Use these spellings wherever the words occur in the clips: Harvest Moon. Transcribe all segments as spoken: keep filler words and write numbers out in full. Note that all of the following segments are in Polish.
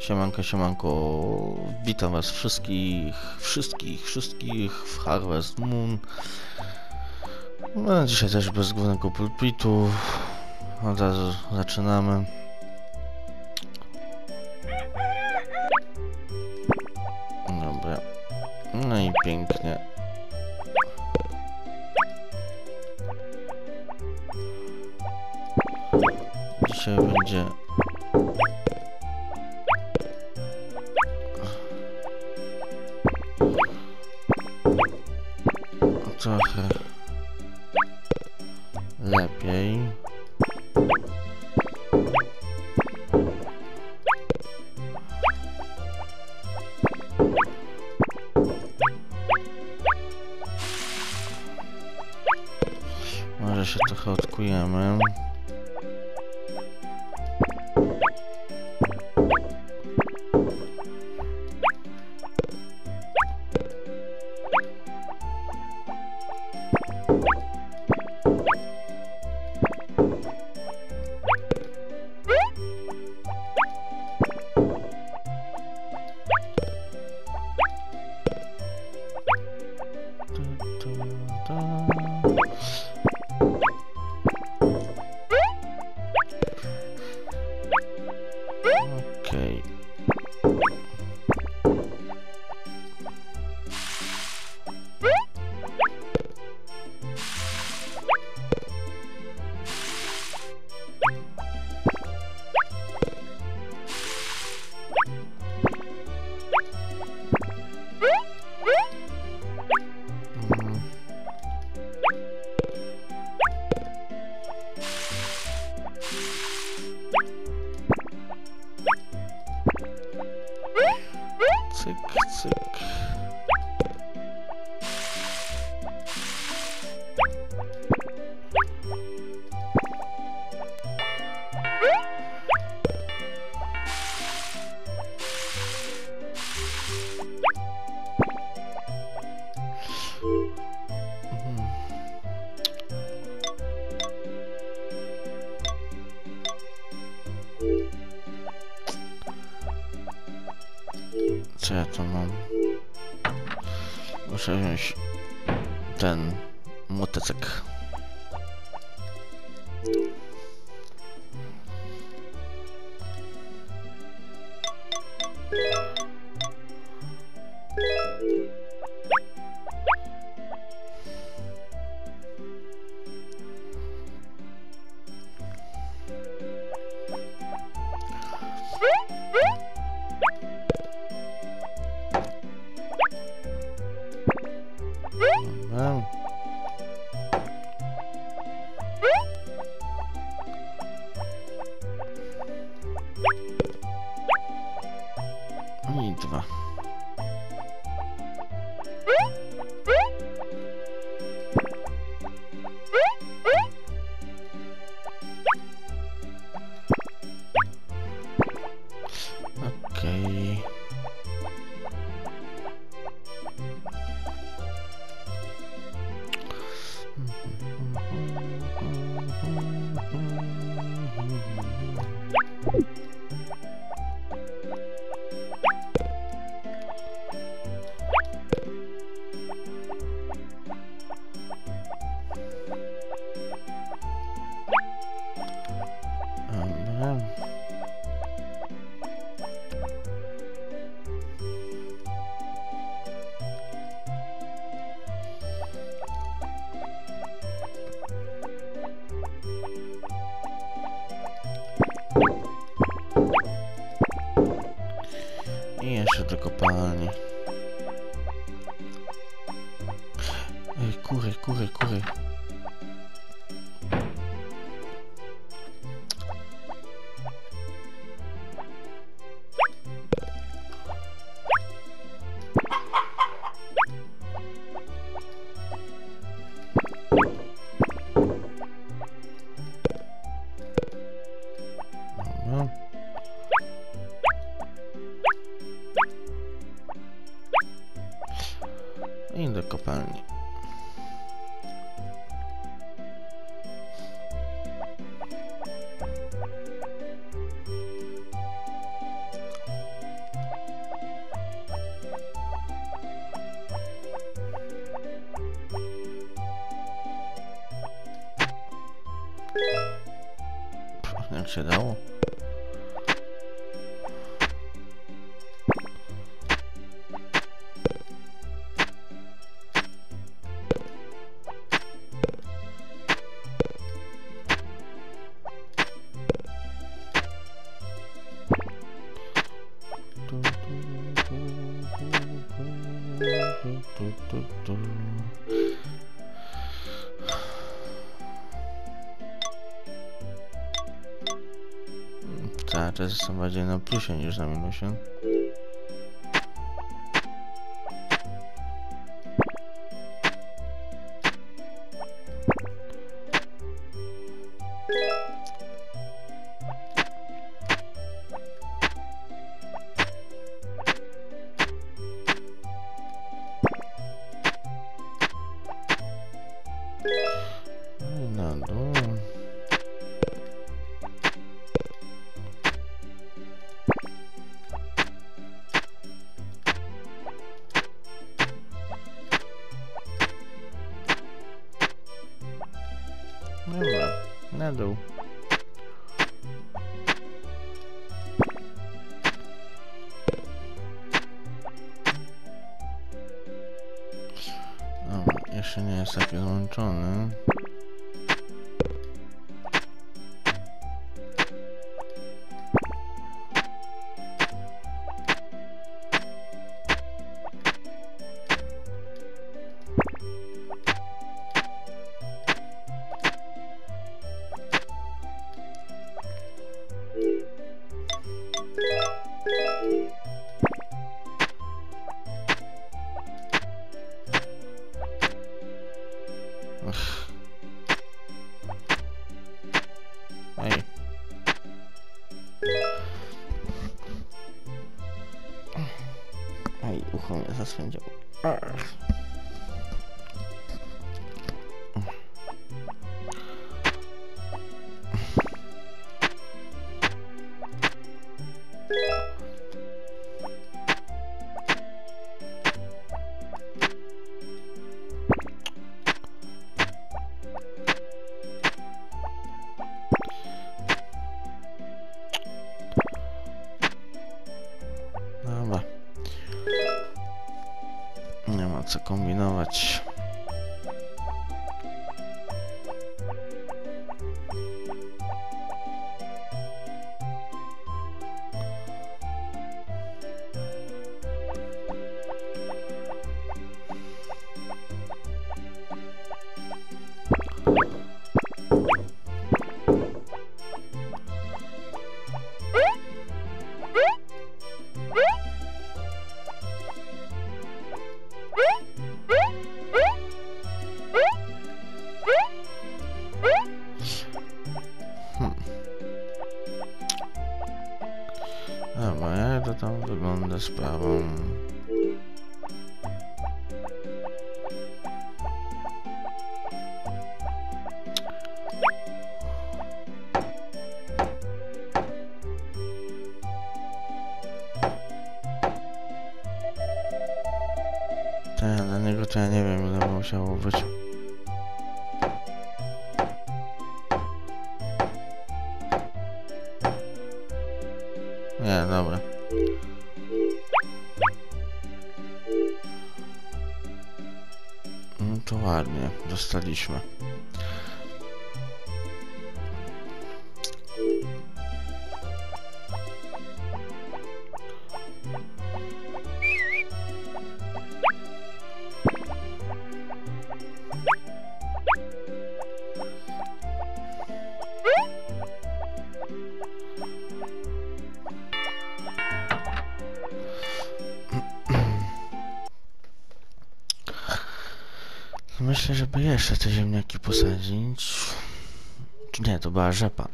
Siemanko, siemanko, witam was wszystkich, wszystkich, wszystkich w Harvest Moon. No, dzisiaj też bez głównego pulpitu, od razu zaczynamy. Dobra, no i pięknie. Dzisiaj będzie... trochę lepiej. Może się trochę odkujemy. Okej. Cyk, cyk. Co ja to mam? Muszę wziąć ten młoteczek. Wow. I dwa. Okej. Okay. I jeszcze do kopalni. Ej, kury, kury, kury. I do kopalni. się dało. Ta, teraz są bardziej na plusie niż na minusie. Na dół. No, jeszcze nie jest taki złączony. Aj, ucho mnie zaswędziało. Nie ma co kombinować. Dobra, jak to tam wygląda z prawą? Ta, dla niego to ja nie wiem, ile by musiało być. Nie, dobra. No to ładnie, dostaliśmy. Myślę, żeby jeszcze te ziemniaki posadzić. Czy nie, to była rzepa.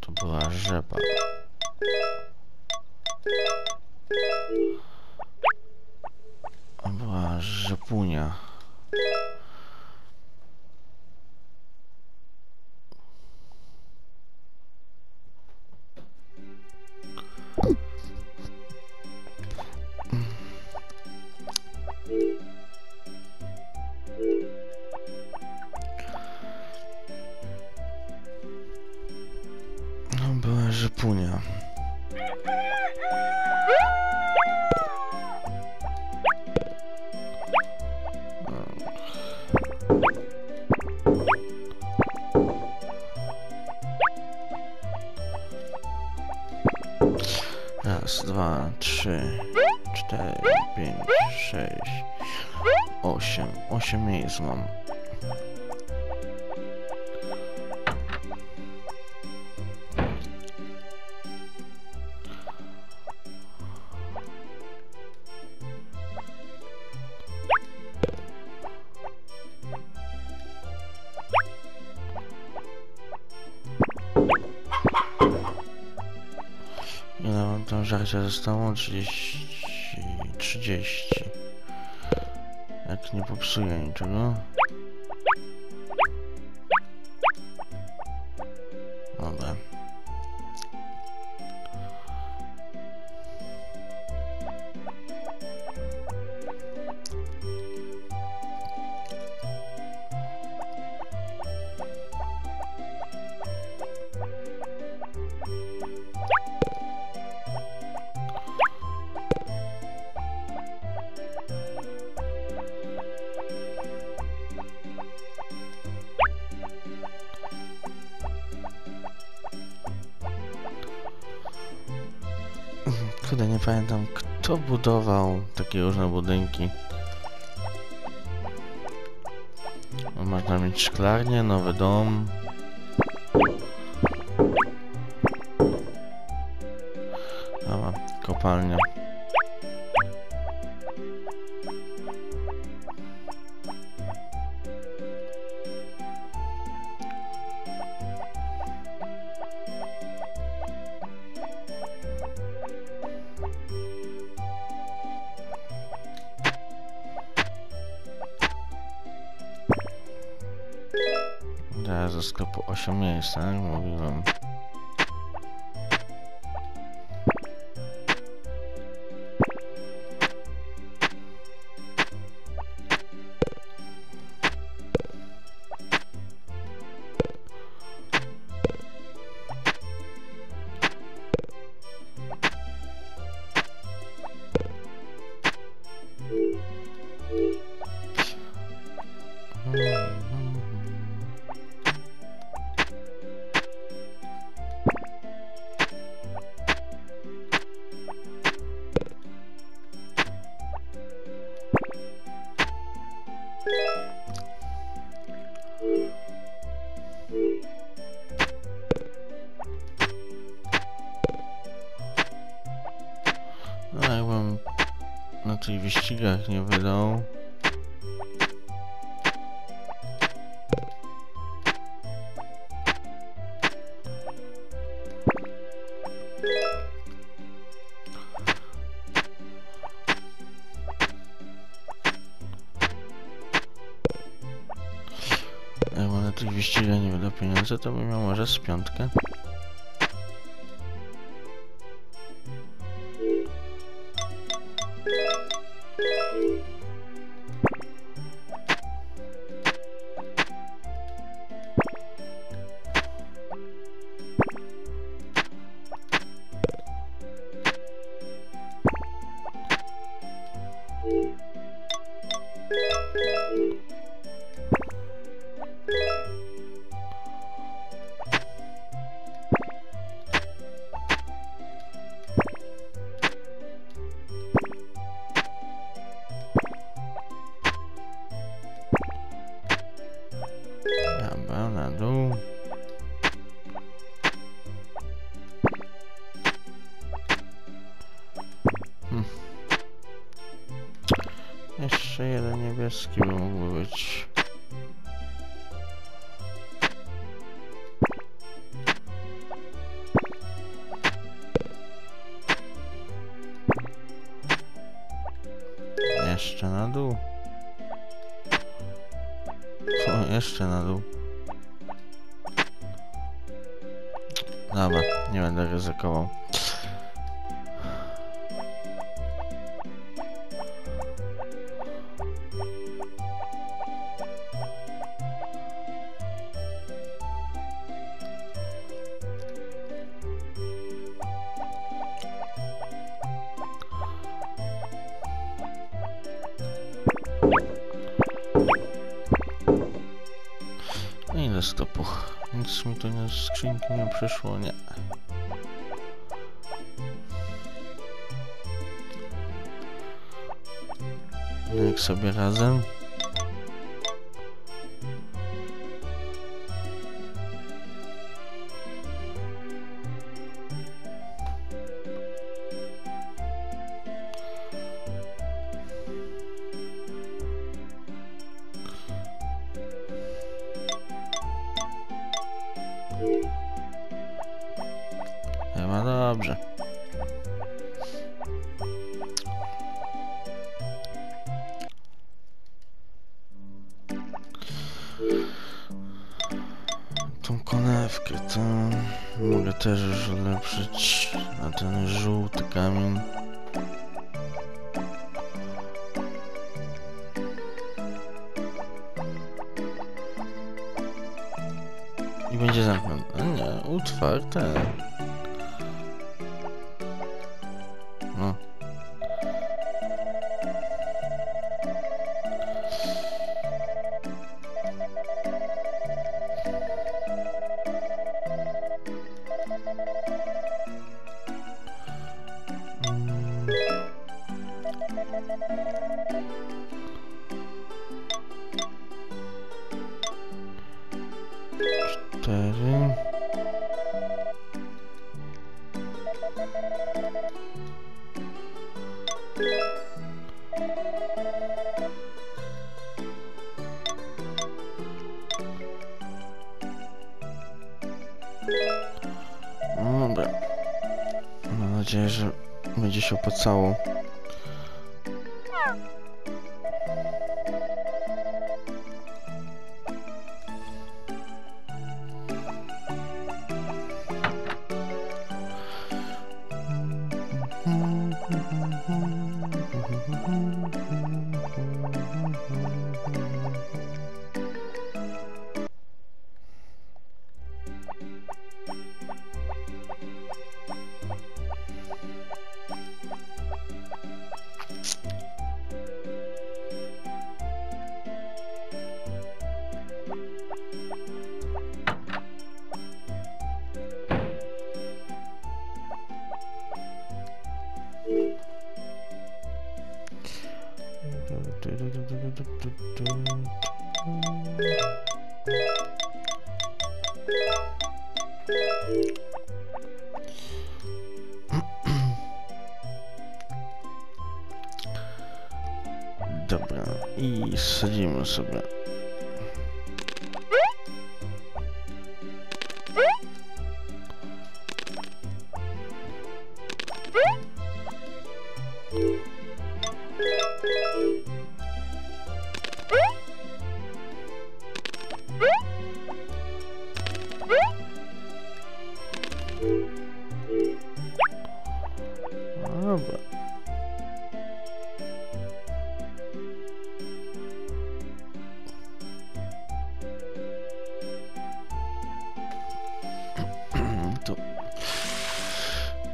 To była rzepa. To była rzepunia. Rzepunia. Raz, dwa, trzy, cztery, pięć, sześć, osiem. Osiem miejsc mam. Żarcia zostało trzydzieści, trzydzieści. Jak nie popsuję niczego. Dobra. Kurde, nie pamiętam, kto budował takie różne budynki. Można mieć szklarnię, nowy dom. Dobra, kopalnia. Teraz do sklepu osiem miejsc, tak? Mówiłem. No, jakbym na tych wyścigach nie wydał. Jakbym na tych wyścigach nie wydał pieniędzy, to bym miał może z piątkę. Jeszcze jeden niebieski by mógł być. Jeszcze na dół. Co? Jeszcze na dół. Dobra, nie będę ryzykował. teleskopu. Nic mi tu nie z skrzynki nie przyszło, nie. No jak sobie razem. Chyba dobrze. Tą konewkę to mogę też już ulepszyć na ten żółty kamień. I będzie zamknięte. A nie, utwarte. No. Mm. Cztery. No dobra. Mam nadzieję, że będzie się opłacało. Dobra, i sadzimy sobie.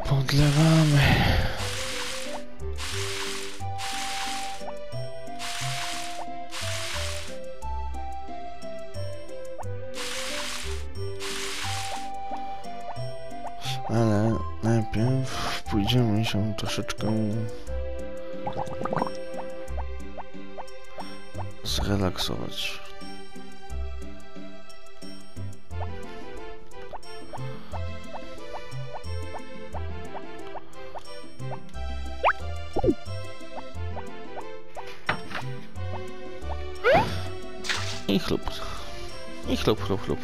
Podlewamy. Ale najpierw pójdziemy się troszeczkę zrelaksować. I chlub, i chlub, chlub, chlub.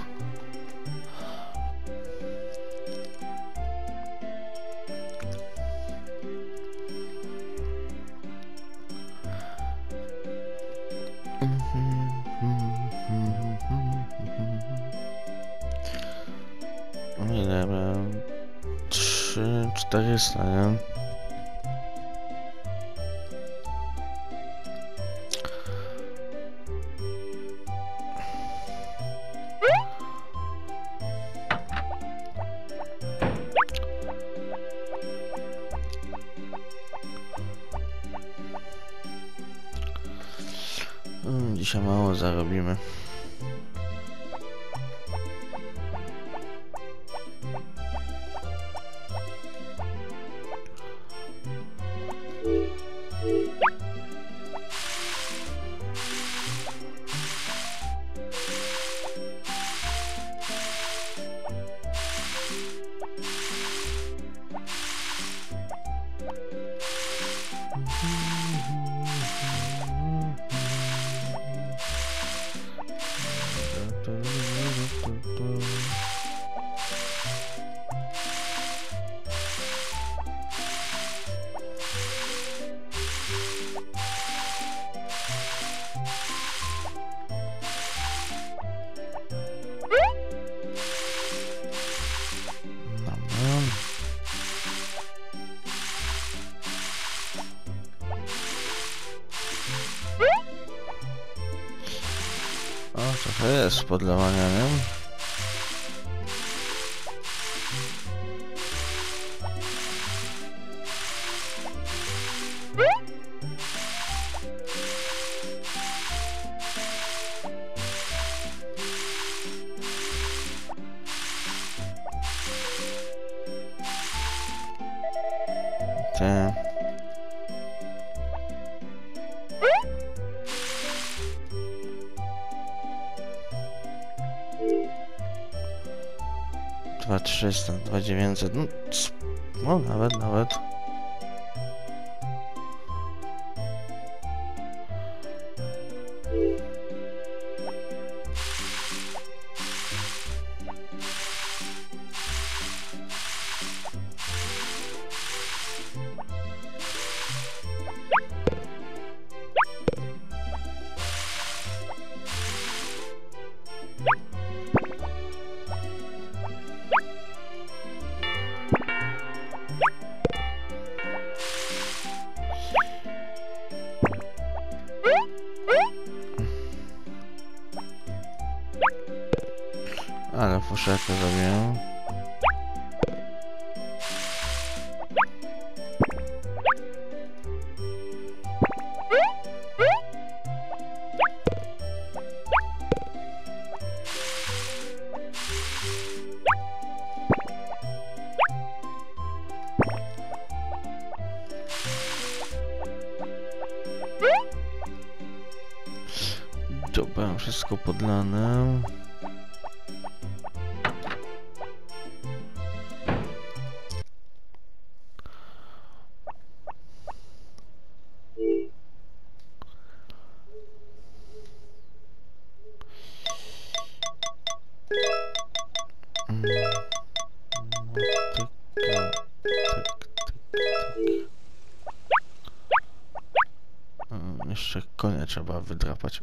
Ile mam? Trzy, czterysta, nie? Dzisiaj mało zarobimy. jest podlewania, nie? dwa tysiące trzysta, dwa tysiące dziewięćset, no, no nawet, nawet. Ale fuszekę zabiję. Dobra, wszystko podlane. Jeszcze konia trzeba wydrapać.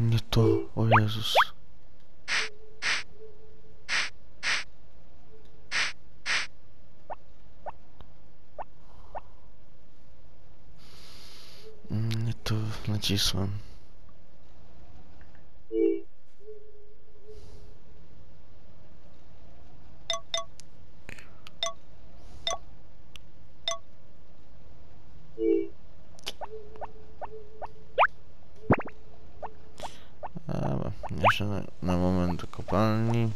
Nie to, o Jezus. Nacisłem. Dobra, jeszcze na, na moment do kopalni.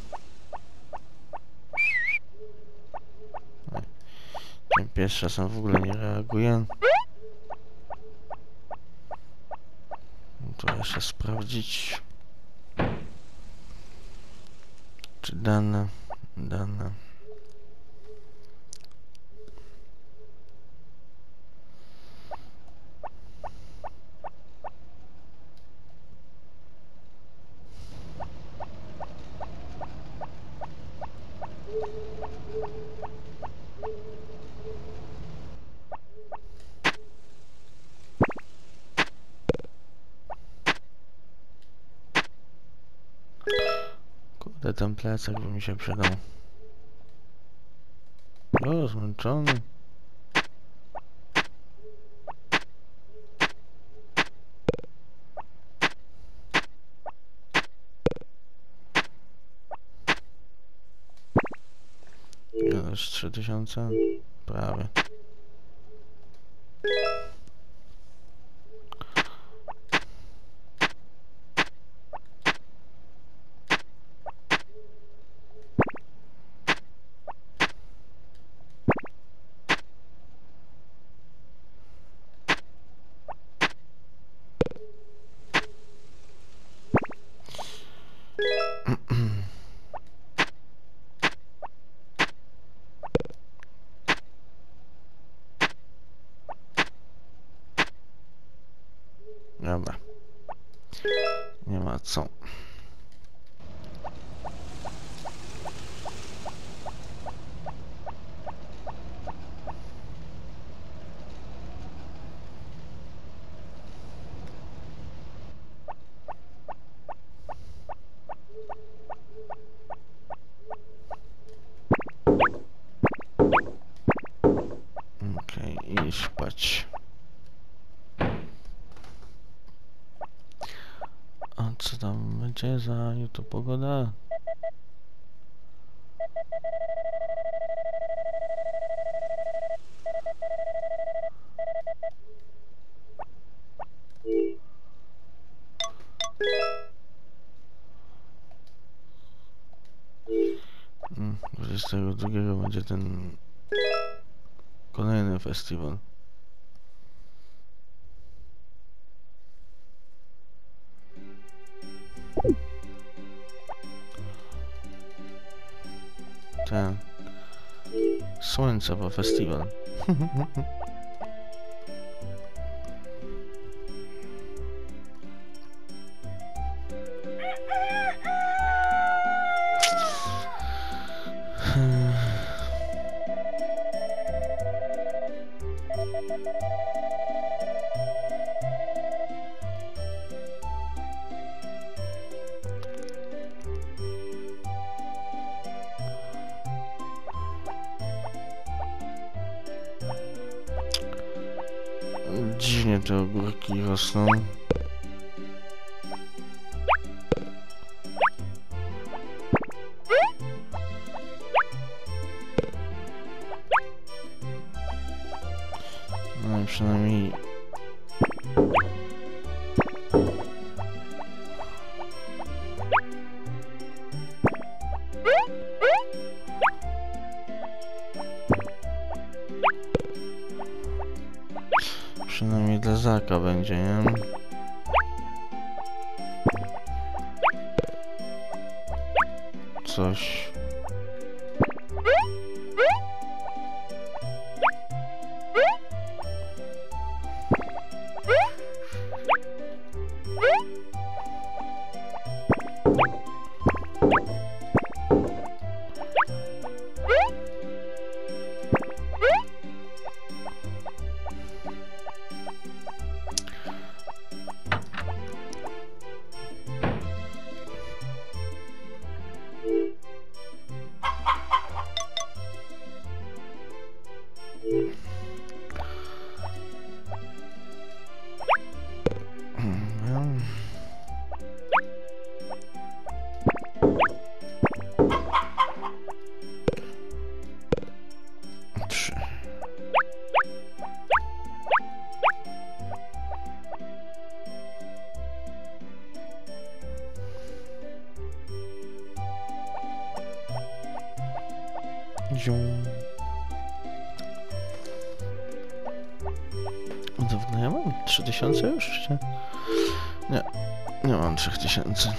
Ten pies czasem w ogóle nie reaguje. To jeszcze sprawdzić, czy dane, dane. Ten plecak by mi się przydał. O, zmęczony. Już trzy tysiące? Prawie. Dobra, nie ma co. się za jutro pogoda. dwudziestego drugiego będzie ten kolejny festiwal. Ten słońcowy festiwal. Dziwnie te ogórki rosną. No przynajmniej... Przynajmniej dla Zaka będzie, nie? Coś... Dawno ja mam trzy tysiące już? Czy? Nie, nie mam trzy tysiące.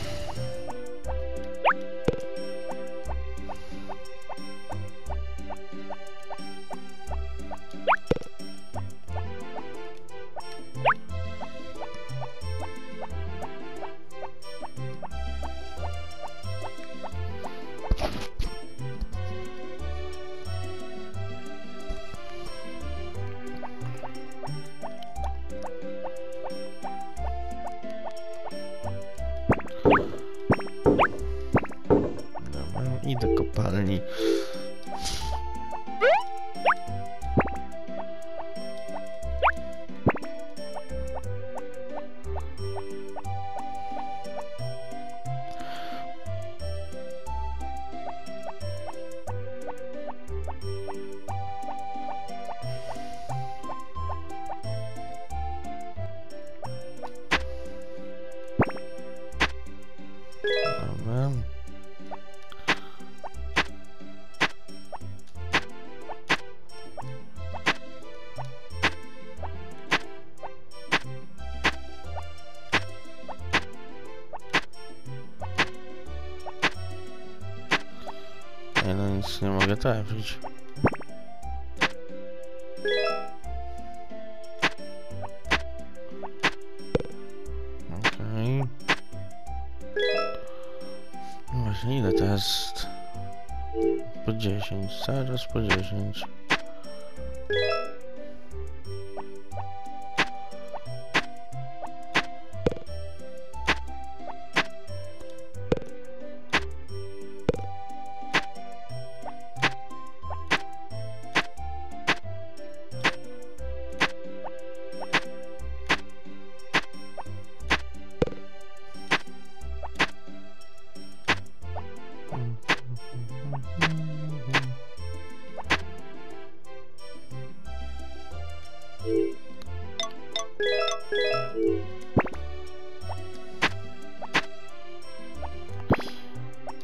I do kopalni. Dobra. Nic nie mogę trafić. Okej. Okay. Właśnie ile to jest? Po dziesięć, zaraz po dziesięć.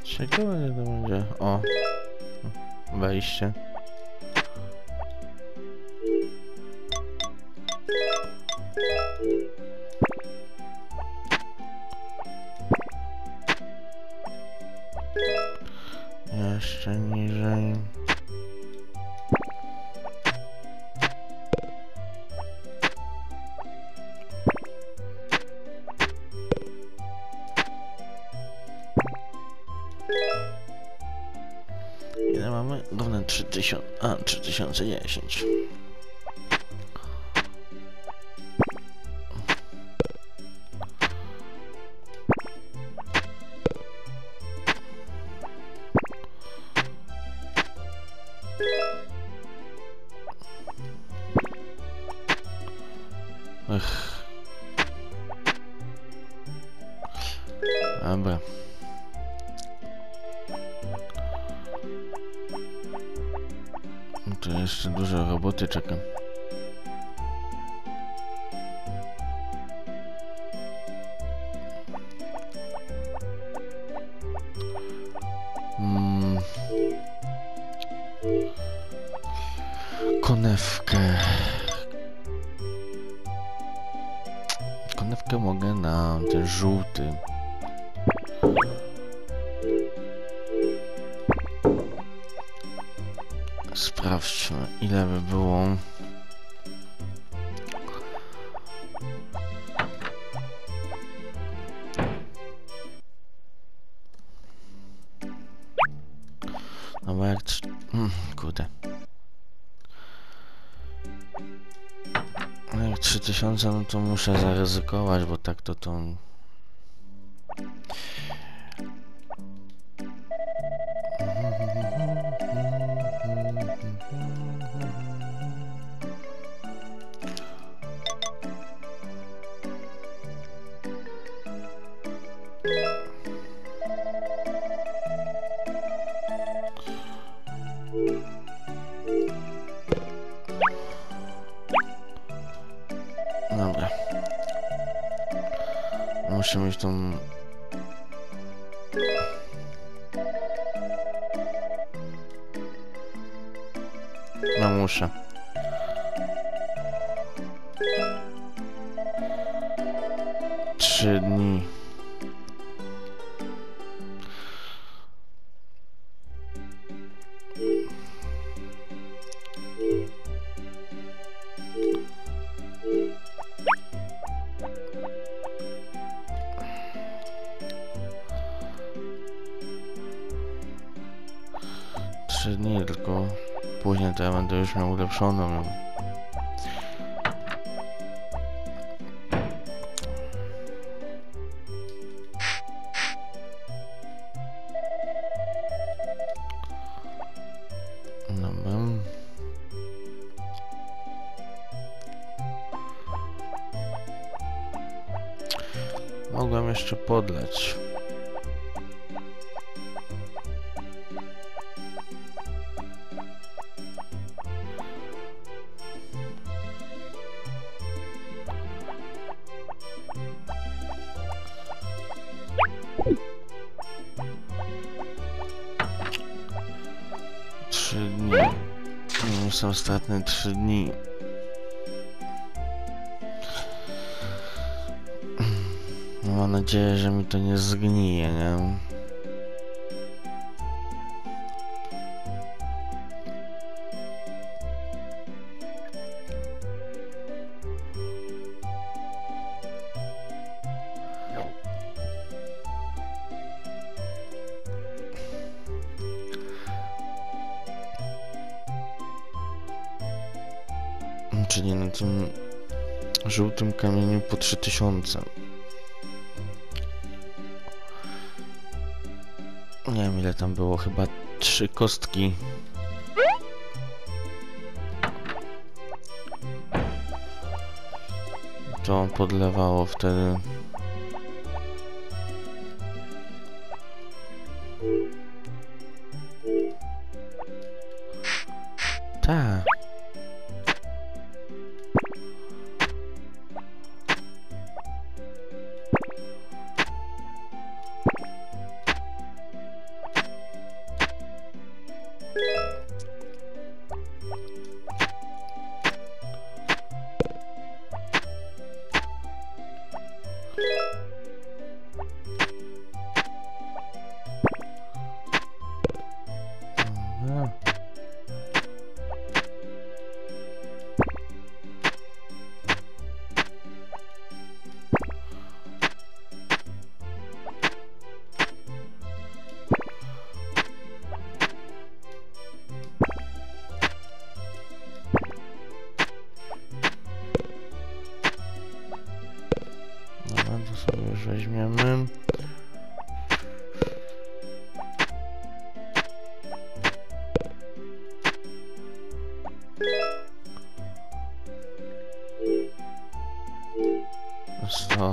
Ciekawe jak to będzie. O, wejście. Jeszcze niżej. Ile mamy? Równe trzy tysiące, a trzy tysiące dziesięć. Dobra. Tu jeszcze dużo roboty czeka. Mm. Konewkę. Konewkę mogę na ten żółty. Sprawdźmy, ile by było. No bo jak... Mm, kurde. No jak trzy tysiące, no to muszę zaryzykować, bo tak to to... Dobra. Muszę mieć tą... No muszę. Trzy dni. Trzy dni, tylko później to ja będę już miał ulepszoną. Dobra. Mogłem jeszcze podleć. trzy dni. No, są ostatnie trzy dni. No, mam nadzieję, że mi to nie zgnije, nie? Czyli na tym żółtym kamieniu po trzy tysiące. Nie wiem ile tam było, chyba trzy kostki. To podlewało wtedy. Ta. Weźmiemy. Sto.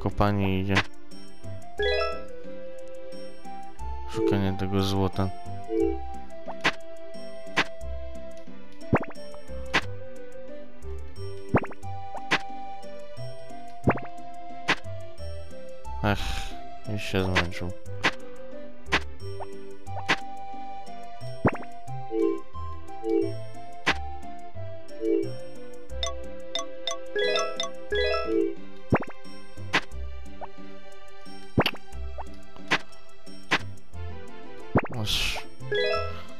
Kopanie idzie. Szukanie tego złota. Ach, już się zmęczył.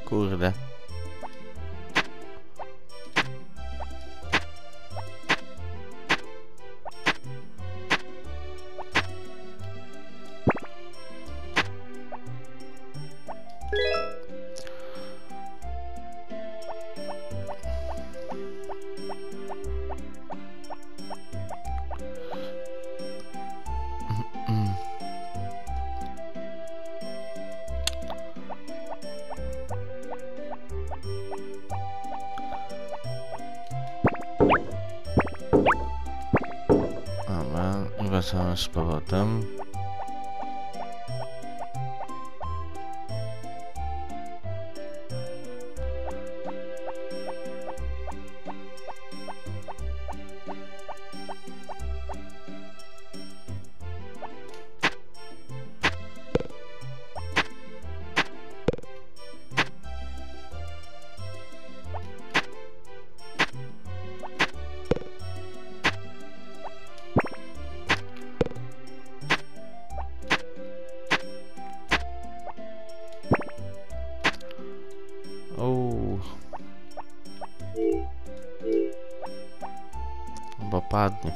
Kurde. Wracamy z powrotem. Bo padnie.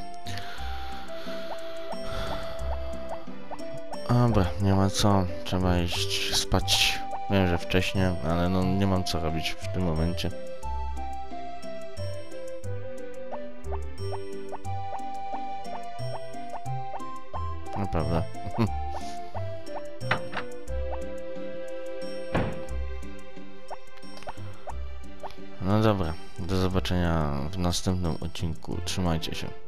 Dobra, nie ma co. Trzeba iść spać. Wiem, że wcześniej, ale no nie mam co robić w tym momencie. Naprawdę. No dobra, do zobaczenia w następnym odcinku. Trzymajcie się.